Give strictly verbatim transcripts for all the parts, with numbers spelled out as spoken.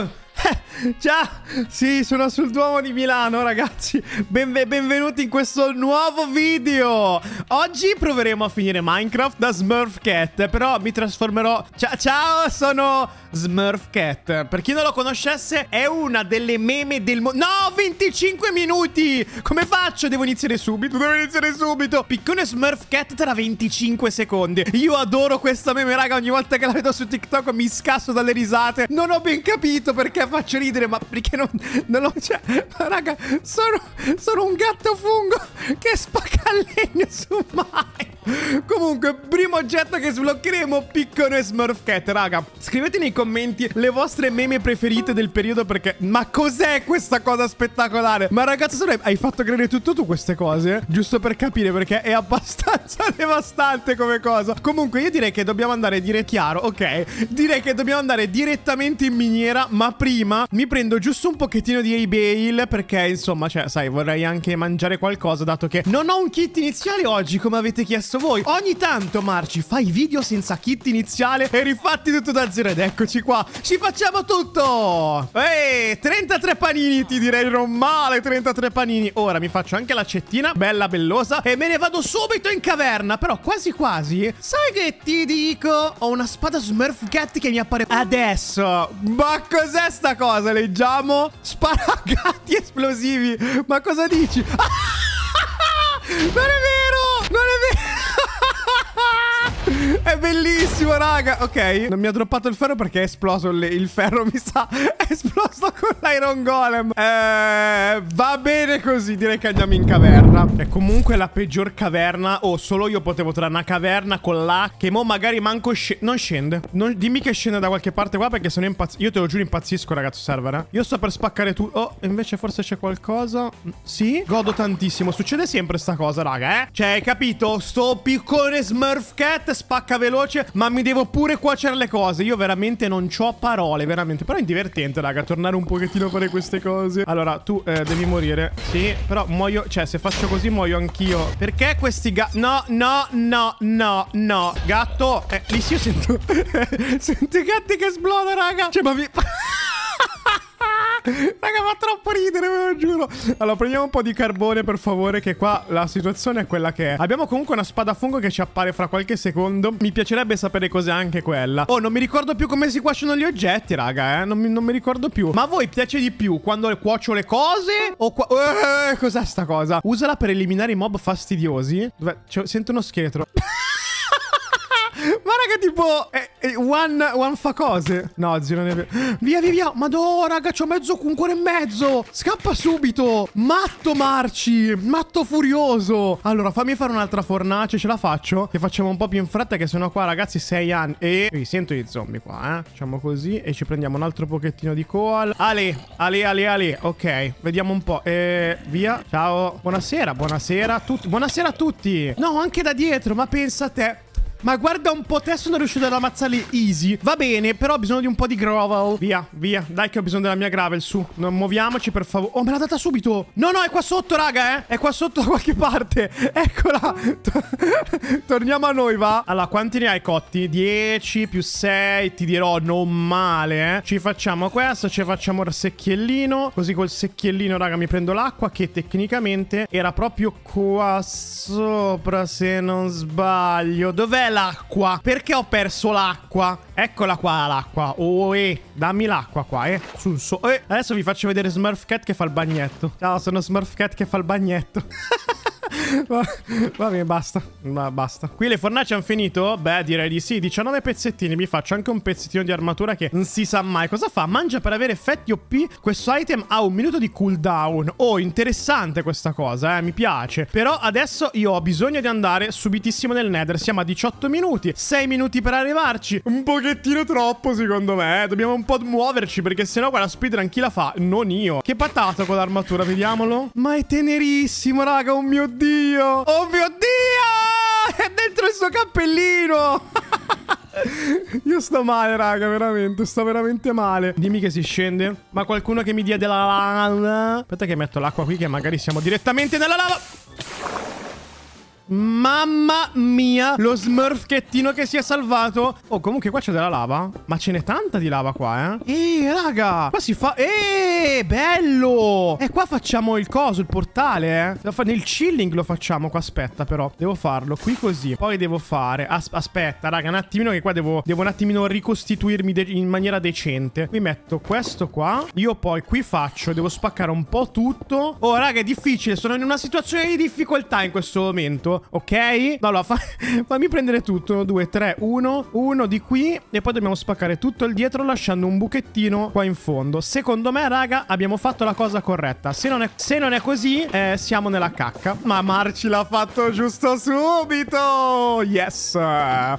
Ciao! Ciao, sì, sono sul Duomo di Milano, ragazzi. Benve benvenuti in questo nuovo video. Oggi proveremo a finire Minecraft da Smurf Cat, però mi trasformerò. Ciao, ciao, sono Smurf Cat. Per chi non lo conoscesse, è una delle meme del mondo. No, venticinque minuti! Come faccio? Devo iniziare subito, devo iniziare subito. Piccone Smurf Cat tra venticinque secondi. Io adoro questa meme, raga, ogni volta che la vedo su TikTok mi scasso dalle risate. Non ho ben capito perché faccio ridere, ma perché non, non lo... Cioè, ma raga, sono, sono un gatto fungo che spacca il legno su Mine. Comunque, primo oggetto che sbloccheremo, piccone Smurf Cat, raga. Scrivete nei commenti le vostre meme preferite del periodo, perché... Ma cos'è questa cosa spettacolare? Ma ragazzi, hai fatto credere tutto tu queste cose? Giusto per capire, perché è abbastanza devastante come cosa. Comunque, io direi che dobbiamo andare dire chiaro, ok? Direi che dobbiamo andare direttamente in miniera, ma prima... Prima mi prendo giusto un pochettino di hay bale, perché insomma, cioè, sai, vorrei anche mangiare qualcosa, dato che non ho un kit iniziale oggi, come avete chiesto voi. Ogni tanto, Marci, fai video senza kit iniziale e rifatti tutto da zero. Ed eccoci qua, ci facciamo tutto. Ehi, trentatré panini, ti direi non male, trentatré panini. Ora mi faccio anche l'accettina, bella bellosa, e me ne vado subito in caverna. Però quasi quasi, sai che ti dico, ho una spada Smurf Cat che mi appare adesso. Ma cos'è sta cosa? Leggiamo: sparagatti esplosivi. Ma cosa dici? Non è vero, non è vero. È bellissimo, raga. Ok, non mi ha droppato il ferro perché è esploso il, il ferro, mi sa. È esploso con l'Iron Golem. Eh, va bene così, direi che andiamo in caverna. È comunque la peggior caverna. Oh, solo io potevo trovare una caverna con l'A, che mo magari manco sc non scende. Non, dimmi che scende da qualche parte qua, perché sono impazzito. Io te lo giuro, impazzisco, ragazzo, server. Eh? Io sto per spaccare tutto. Oh, invece forse c'è qualcosa. Sì, godo tantissimo. Succede sempre sta cosa, raga, eh? Cioè, hai capito? Sto piccone Smurf Cat spacca veloce, ma mi devo pure cuocere le cose. Io veramente non c'ho parole, veramente. Però è divertente, raga, tornare un pochettino a fare queste cose. Allora, tu eh, devi morire. Sì, però muoio. Cioè, se faccio così muoio anch'io. Perché questi gatti... No, no, no, no, no. Gatto. Eh, lì sì, io sento... sento i gatti che esplodono, raga. Cioè, ma vi... Raga, fa troppo ridere, ve lo giuro. Allora, prendiamo un po' di carbone, per favore, che qua la situazione è quella che è. Abbiamo comunque una spada fungo che ci appare fra qualche secondo. Mi piacerebbe sapere cos'è anche quella. Oh, non mi ricordo più come si cuociono gli oggetti, raga, eh. Non mi, non mi ricordo più. Ma a voi piace di più quando cuocio le cose o qua... eh, cos'è sta cosa? Usala per eliminare i mob fastidiosi. Dov'è? Cioè, sento uno scheletro. Ma raga, tipo eh, eh, one, one fa cose. No, zio, non è vero. Via, via, via. Madò, raga, c'ho mezzo, un cuore e mezzo. Scappa subito. Matto Marci, matto furioso. Allora, fammi fare un'altra fornace. Ce la faccio? Che facciamo un po' più in fretta, che sono qua, ragazzi, sei anni. E mi sento i zombie qua, eh. Facciamo così e ci prendiamo un altro pochettino di coal. Ale, ale, ale, ale. Ok, vediamo un po'. E via. Ciao. Buonasera, buonasera a tutti. Buonasera a tutti. No, anche da dietro. Ma pensa a te. Ma guarda un po' te, sono riuscito ad ammazzarli easy. Va bene, però ho bisogno di un po' di gravel. Via, via, dai che ho bisogno della mia gravel, su. Non muoviamoci, per favore. Oh, me l'ha data subito. No, no, è qua sotto, raga, eh. È qua sotto da qualche parte. Eccola. Torniamo a noi, va. Allora, quanti ne hai cotti? dieci più sei, ti dirò, non male, eh. Ci facciamo questo, ci facciamo il secchiellino. Così col secchiellino, raga, mi prendo l'acqua, che tecnicamente era proprio qua sopra, se non sbaglio. Dov'è l'acqua? Perché ho perso l'acqua? Eccola qua l'acqua. Oh, eh, dammi l'acqua qua, eh. Sul so eh. Adesso vi faccio vedere Smurf Cat che fa il bagnetto. Ciao, sono Smurf Cat che fa il bagnetto. Va bene, basta. Ma basta. Qui le fornaci hanno finito? Beh, direi di sì. diciannove pezzettini. Mi faccio anche un pezzettino di armatura che non si sa mai cosa fa. Mangia per avere effetti O P. Questo item ha un minuto di cooldown. Oh, interessante questa cosa, eh. Mi piace. Però adesso io ho bisogno di andare subitissimo nel Nether. Siamo a diciotto minuti, sei minuti per arrivarci. Un pochettino troppo, secondo me, eh. Dobbiamo un po' muoverci, perché sennò quella speedrun chi la fa? Non io. Che patata con l'armatura, vediamolo. Ma è tenerissimo, raga. Oh mio Dio. Oh mio Dio! È dentro il suo cappellino! Io sto male, raga, veramente. Sto veramente male. Dimmi che si scende. Ma qualcuno che mi dia della lava. Aspetta che metto l'acqua qui, che magari siamo direttamente nella lava. Mamma mia, lo smurfchettino che si è salvato. Oh, comunque qua c'è della lava. Ma ce n'è tanta di lava qua, eh. Ehi, raga, qua si fa... Ehi, bello. E qua facciamo il coso, il portale, eh. Nel chilling lo facciamo qua, aspetta però. Devo farlo qui così. Poi devo fare... As aspetta, raga, un attimino che qua devo... Devo un attimino ricostituirmi in maniera decente. Qui metto questo qua. Io poi qui faccio... Devo spaccare un po' tutto. Oh, raga, è difficile. Sono in una situazione di difficoltà in questo momento. Ok, allora fa... fammi prendere tutto. Uno, due, tre, uno, uno di qui. E poi dobbiamo spaccare tutto il dietro, lasciando un buchettino qua in fondo. Secondo me, raga, abbiamo fatto la cosa corretta. Se non è, se non è così, eh, siamo nella cacca. Ma Marci l'ha fatto giusto subito. Yes.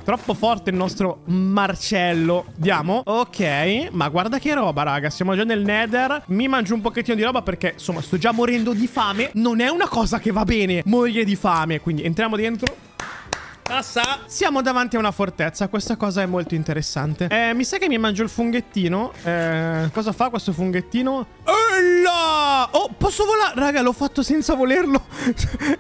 Troppo forte il nostro Marcello. Diamo. Ok, ma guarda che roba, raga. Siamo già nel Nether. Mi mangio un pochettino di roba perché, insomma, sto già morendo di fame. Non è una cosa che va bene morire di fame. Quindi entriamo dentro. Passa. Siamo davanti a una fortezza. Questa cosa è molto interessante. Eh, mi sa che mi mangio il funghettino. Eh, cosa fa questo funghettino? Ella! Oh, posso volare? Raga, l'ho fatto senza volerlo.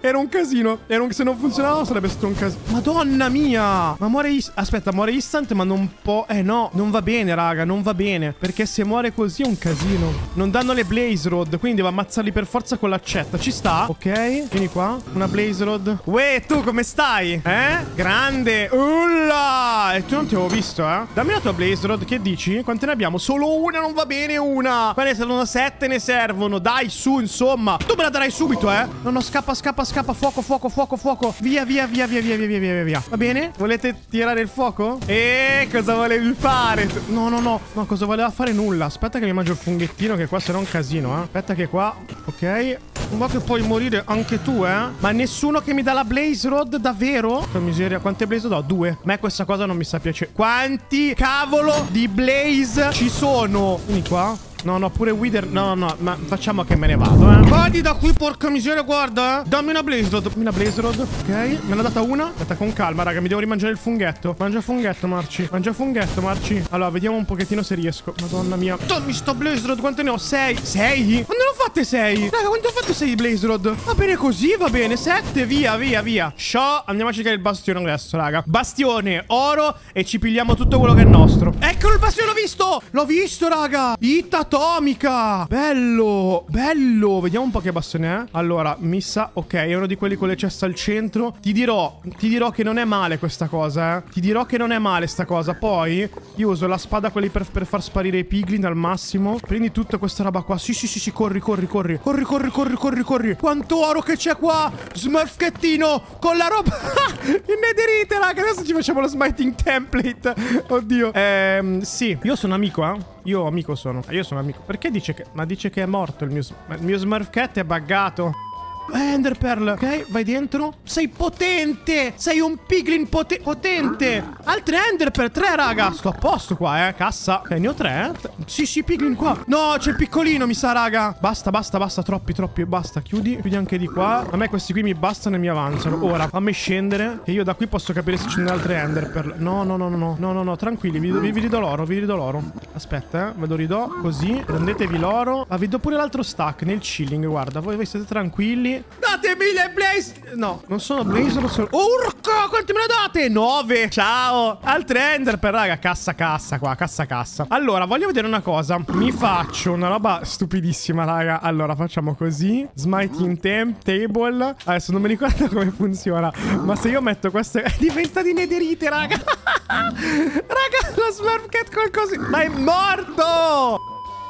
Era un casino. Era un... Se non funzionava sarebbe stato un casino. Madonna mia! Ma muore instant. Aspetta, muore instant, ma non può... Eh no, non va bene, raga, non va bene. Perché se muore così è un casino. Non danno le blaze rod, quindi devo ammazzarli per forza con l'accetta. Ci sta? Ok, vieni qua. Una blaze rod. Uè, tu come stai? Eh? Grande. Ulla. E tu non ti avevo visto, eh. Dammi la tua blaze rod. Che dici? Quante ne abbiamo? Solo una. Non va bene una. Ma ne servono sette. Ne servono. Dai su, insomma. Tu me la darai subito, eh. No, no, scappa, scappa, scappa. Fuoco, fuoco, fuoco, fuoco. Via, via, via, via, via, via, via, via. Va bene? Volete tirare il fuoco? E cosa volevi fare? No, no, no. No, cosa voleva fare? Nulla. Aspetta che mi mangio il funghettino, che qua se no è un casino, eh. Aspetta che qua... Ok. Ma che puoi morire anche tu, eh. Ma nessuno che mi dà la blaze rod, davvero? Che miseria, quante blaze do? Due. Ma questa cosa non mi sta piacere. Quanti cavolo di blaze ci sono? Vieni qua. No, no, pure Wither. No, no, ma facciamo che me ne vado, eh. Vadi da qui, porca miseria, guarda, eh. Dammi una blaze rod. Dammi una blaze rod. Ok, me l'ha data una. Aspetta, con calma, raga, mi devo rimangiare il funghetto. Mangia funghetto, Marci. Mangia funghetto, Marci. Allora, vediamo un pochettino se riesco. Madonna mia. Dammi sta blaze rod, quante ne ho? Sei. Sei? Quando ne ho fatte sei? Raga, quanto ho fatto sei blaze rod? Va bene così, va bene. Sette, via, via, via. Ciao, andiamo a cercare il bastione adesso, raga. Bastione, oro, e ci pigliamo tutto quello che è nostro. Eccolo il bastione, l'ho visto. L'ho visto, raga. Ita atomica. Bello, bello. Vediamo un po' che bastione è. Allora, mi sa... Ok, è uno di quelli con le ceste al centro. Ti dirò, ti dirò che non è male questa cosa, eh. Ti dirò che non è male sta cosa. Poi io uso la spada quelli per, per far sparire i piglin al massimo. Prendi tutta questa roba qua. Sì, sì, sì, sì. Corri, corri, corri. Corri, corri, corri, corri, corri. Quanto oro che c'è qua. Smurfchettino con la roba. Il netherite, raga. Adesso ci facciamo lo smiting template. Oddio. Ehm, sì. Io sono amico, eh. Io amico sono. Io sono amico. Perché dice che... Ma dice che è morto il mio... Il mio Smurf Cat è buggato. Ender Pearl. Ok, vai dentro. Sei potente. Sei un piglin pote potente. Altre Ender Pearl. Tre, raga. Sto a posto qua, eh. Cassa. Ok, ne ho tre, eh. Sì, sì, piglin qua. No, c'è il piccolino, mi sa, raga. Basta, basta, basta. Troppi, troppi. Basta. Chiudi. Chiudi anche di qua. A me questi qui mi bastano e mi avanzano. Ora, fammi scendere. E io da qui posso capire se ci sono altre Ender Pearl. No, no, no, no, no. No, no, no. Tranquilli. Vi, vi, vi ridò l'oro. Vi ridò l'oro. Aspetta, eh. Ve lo ridò. Così. Prendetevi l'oro. Ah, vi do pure l'altro stack nel chilling. Guarda, voi, voi siete tranquilli. Datemi le blaze. No, non sono blaze, non sono... Urca, quanti me ne date? nove. Ciao. Altre ender per raga. Cassa cassa qua. Cassa cassa. Allora, voglio vedere una cosa. Mi faccio una roba stupidissima, raga. Allora, facciamo così. Smiting temp table. Adesso non mi ricordo come funziona, ma se io metto queste... Diventa di nederite, raga. Raga, lo Smurf Cat qualcosa... Ma è morto.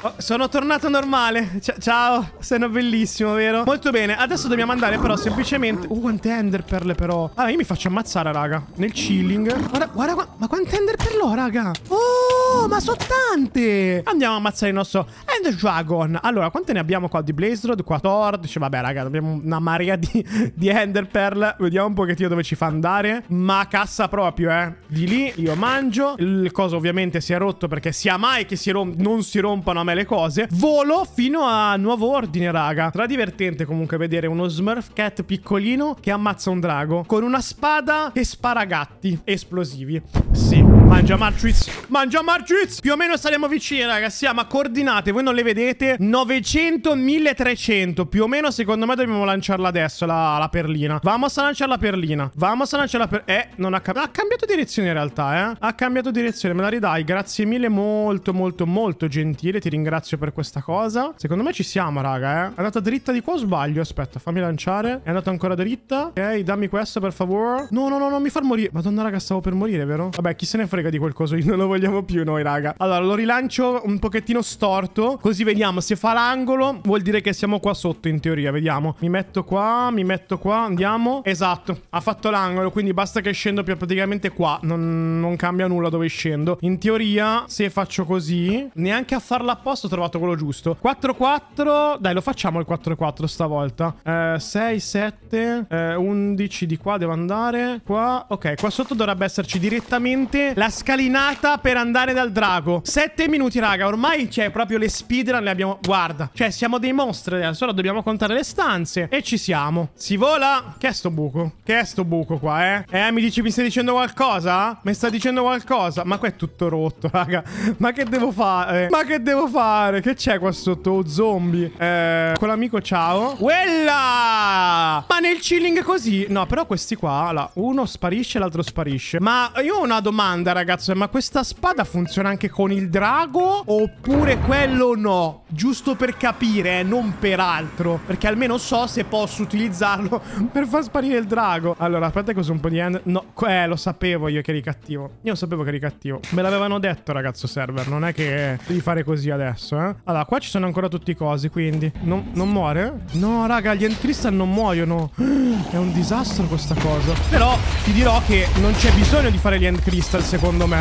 Oh, sono tornato normale. C ciao, sono bellissimo, vero? Molto bene, adesso dobbiamo andare però semplicemente... Uh, quante enderperle però. Ah, io mi faccio ammazzare, raga. Nel chilling. Guarda, guarda qua. Ma quante enderperle ho, raga? Oh, ma sono tante. Andiamo a ammazzare il nostro ender dragon. Allora, quante ne abbiamo qua di blaze rod? quattordici. Vabbè, raga, abbiamo una marea di, di enderperle. Vediamo un pochettino dove ci fa andare. Ma cassa proprio, eh. Di lì io mangio. Il coso ovviamente si è rotto, perché sia mai che si non si rompano a le cose. Volo fino a nuovo ordine, raga. Sarà divertente comunque vedere uno Smurf Cat piccolino che ammazza un drago con una spada che spara gatti esplosivi. Sì, ma Mangia Martriz, mangia Martriz. Più o meno saremo vicini, ragazzi. Ah, ma coordinate, voi non le vedete? novecento milletrecento. Più o meno, secondo me, dobbiamo lanciarla adesso la, la perlina. Vamos a lanciare la perlina. Vamos a lanciare la perlina. Eh, non ha, cam ha cambiato direzione in realtà, eh. Ha cambiato direzione. Me la ridai. Grazie mille, molto, molto, molto gentile. Ti ringrazio per questa cosa. Secondo me ci siamo, raga, eh. È andata dritta di qua o sbaglio? Aspetta, fammi lanciare. È andata ancora dritta. Ok, dammi questo, per favore. No, no, no, non mi far morire. Madonna, raga, stavo per morire, vero? Vabbè, chi se ne frega di qualcosa. Non lo vogliamo più noi, raga. Allora, lo rilancio un pochettino storto, così vediamo se fa l'angolo. Vuol dire che siamo qua sotto, in teoria. Vediamo. Mi metto qua, mi metto qua. Andiamo. Esatto. Ha fatto l'angolo, quindi basta che scendo più praticamente qua. Non, non cambia nulla dove scendo. In teoria, se faccio così, neanche a farla apposta ho trovato quello giusto. quattro quattro. Dai, lo facciamo il quattro quattro stavolta. Eh, sei sette. Eh, undici di qua devo andare. Qua. Ok, qua sotto dovrebbe esserci direttamente la scalina per andare dal drago. Sette minuti, raga. Ormai c'è proprio le speedrun. Le abbiamo. Guarda, cioè siamo dei mostri adesso. Ora dobbiamo contare le stanze e ci siamo. Si vola. Che è sto buco? Che è sto buco qua, eh? Eh, mi dici, mi stai dicendo qualcosa? Mi sta dicendo qualcosa? Ma qua è tutto rotto, raga. Ma che devo fare? Ma che devo fare? Che c'è qua sotto? Oh, zombie. Eh, con l'amico, ciao. Quella! Ma nel chilling così? No, però questi qua, là, uno sparisce e l'altro sparisce. Ma io ho una domanda, ragazzo. Ma questa spada funziona anche con il drago oppure quello no? Giusto per capire, eh, non per altro, perché almeno so se posso utilizzarlo per far sparire il drago. Allora, aspetta che uso un po' di ender. No, eh, lo sapevo io che eri cattivo. Io sapevo che eri cattivo. Me l'avevano detto, ragazzo server. Non è che devi fare così adesso, eh. Allora, qua ci sono ancora tutti i cosi, quindi non, non muore? No, raga, gli end crystal non muoiono. È un disastro questa cosa. Però ti dirò che non c'è bisogno di fare gli end crystal, secondo me.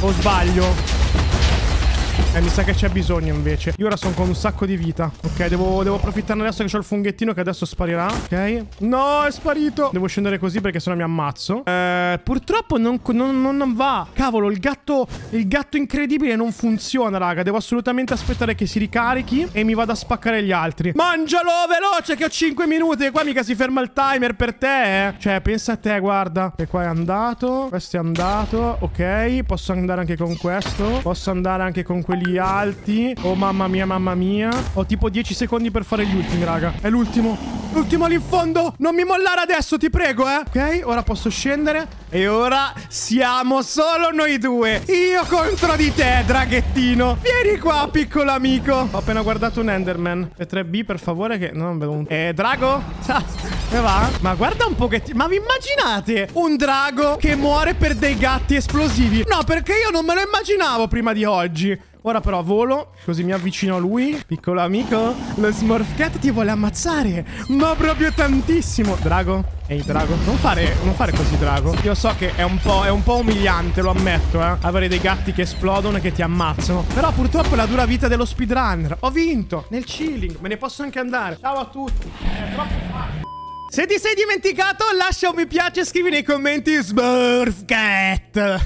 O sbaglio? Eh, mi sa che c'è bisogno invece. Io ora sono con un sacco di vita. Ok, devo, devo approfittarne adesso che c'ho il funghettino che adesso sparirà. Ok. No, è sparito. Devo scendere così perché sennò mi ammazzo. Eh, purtroppo non, non, non va. Cavolo, il gatto, il gatto incredibile non funziona, raga. Devo assolutamente aspettare che si ricarichi e mi vado a spaccare gli altri. Mangialo, veloce, che ho cinque minuti. E qua mica si ferma il timer per te, eh. Cioè, pensa a te, guarda. E qua è andato. Questo è andato. Ok, posso andare anche con questo. Posso andare anche con quelli alti. Oh mamma mia, mamma mia. Ho tipo dieci secondi per fare gli ultimi, raga. È l'ultimo. L'ultimo lì in fondo. Non mi mollare adesso, ti prego, eh. Ok, ora posso scendere. E ora siamo solo noi due. Io contro di te, draghettino. Vieni qua, piccolo amico. Ho appena guardato un enderman. E tre B, per favore, che no, non vedo un... Eh, drago? Che va? Ma guarda un pochettino. Ma vi immaginate un drago che muore per dei gatti esplosivi? No, perché io non me lo immaginavo prima di oggi. Ora però volo, così mi avvicino a lui. Piccolo amico, lo Smurf Cat ti vuole ammazzare, ma proprio tantissimo. Drago. Ehi, drago, non fare, non fare così, drago. Io so che è un po', è un po' umiliante, lo ammetto, eh. Avere dei gatti che esplodono e che ti ammazzano. Però purtroppo è la dura vita dello speedrunner. Ho vinto, nel chilling, me ne posso anche andare. Ciao a tutti, è troppo facile. Se ti sei dimenticato, lascia un mi piace e scrivi nei commenti Smurf Cat.